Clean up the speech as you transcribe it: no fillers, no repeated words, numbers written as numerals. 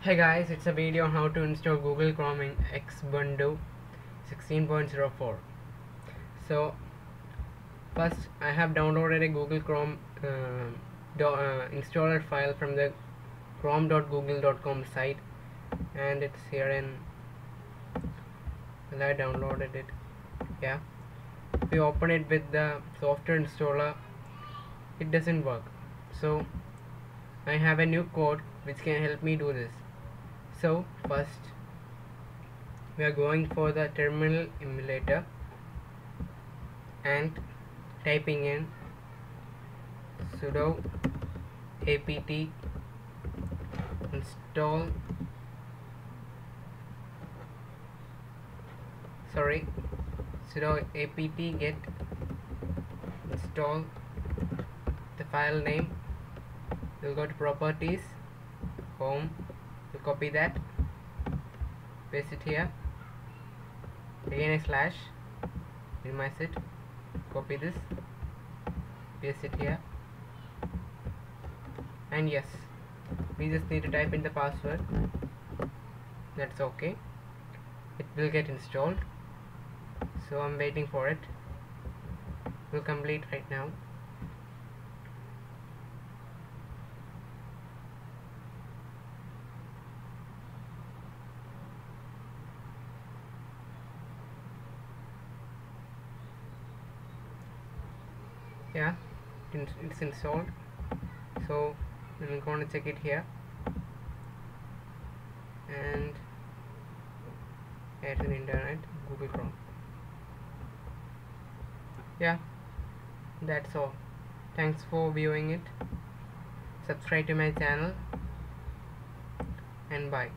Hey guys, it's a video on how to install Google Chrome in Xubuntu 16.04. So first I have downloaded a Google Chrome installer file from the chrome.google.com site, and it's here in, well, I downloaded it. Yeah, we open it with the software installer, it doesn't work. So I have a new code which can help me do this. So first we are going for the terminal emulator and typing in sudo apt sudo apt get install the file name. We'll go to properties, home, we'll copy that, paste it here, again a slash, minimize it, copy this, paste it here, and yes, we just need to type in the password. That's okay, it will get installed, so I'm waiting for it. We'll complete right now. Yeah, it's installed, so I'm going to check it here, and add an internet Google Chrome. Yeah, that's all. Thanks for viewing it. Subscribe to my channel and bye.